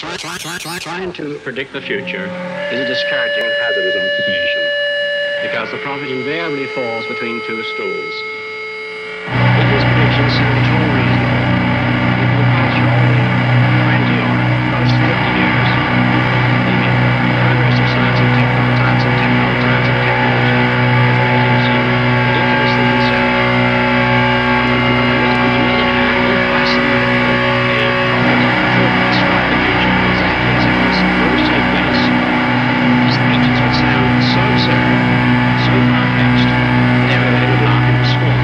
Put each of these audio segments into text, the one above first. Trying to predict the future is a discouraging and hazardous occupation, because the prophet invariably falls between two stools. If his predictions sound at all reasonable, it will pass you only 20 or close to 50 years. Even the progress of science and technology is making it seem ridiculously concerned. On the other hand, if by some miracle a prophet could describe the future exactly as it must first take place, his predictions would sound so absurd, so far-fetched, that everybody would laugh in the school.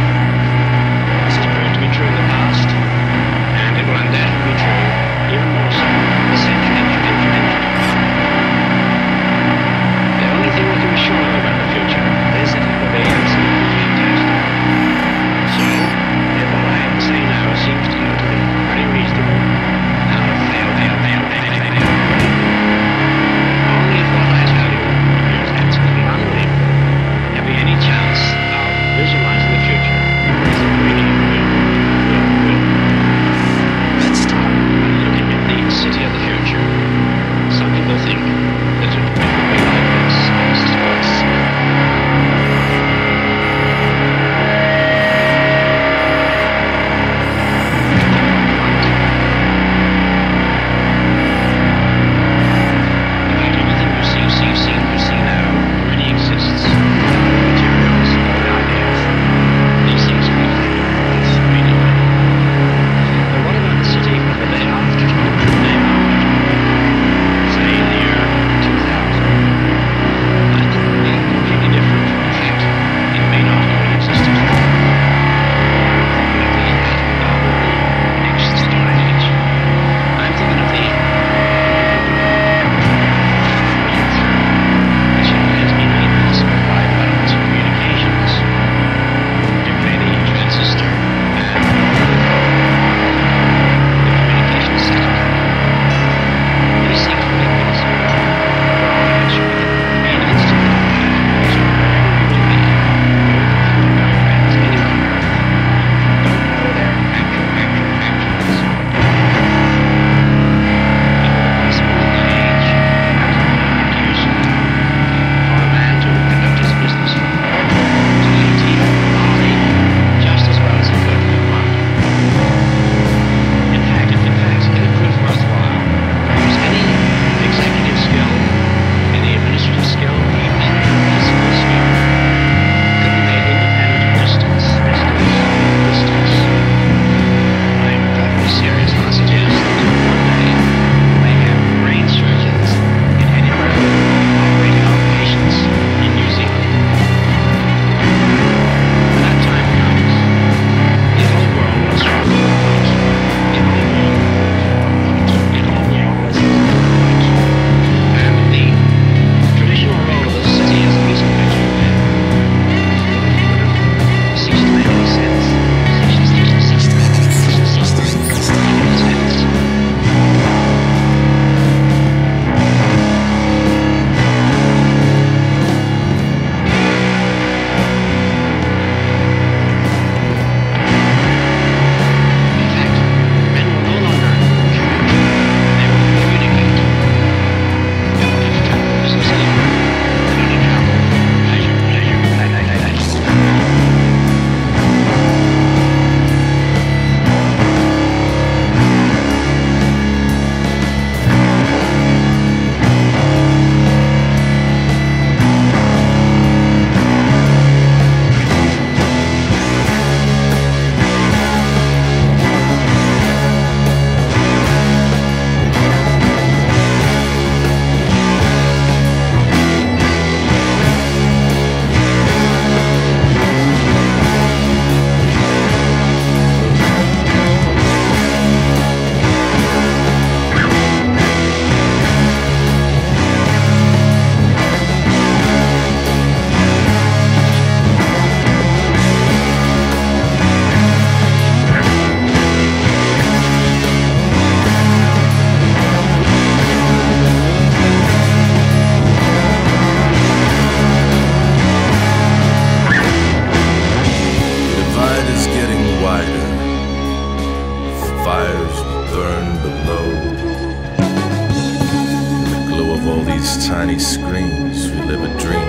these tiny screens, we live a dream.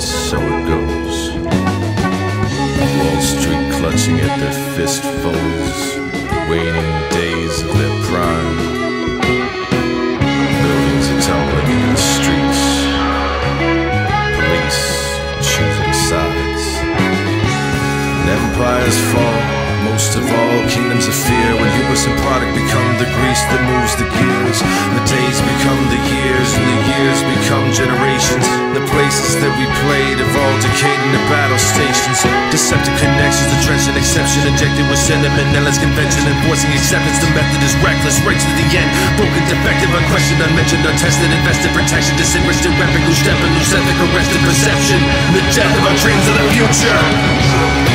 So it goes. Wall Street clutching at their fistfuls, waiting days of their prime. Buildings are tumbling into the streets, police choosing sides. And empires fall, most of all kingdoms of fear, when hubris and product become the grease that moves the gears. The days become the years, and the years become generations. The places that we played evolved, decayed into battle stations. Deceptive connections, the trench and exception, injected with sentiment, endless convention, enforcing acceptance. The method is reckless, right to the end. Broken, defective, unquestioned, unmentioned, untested, invested, protection, disinterested, repping, who's stepping, who's ethic, arrested, perception. The death of our dreams of the future.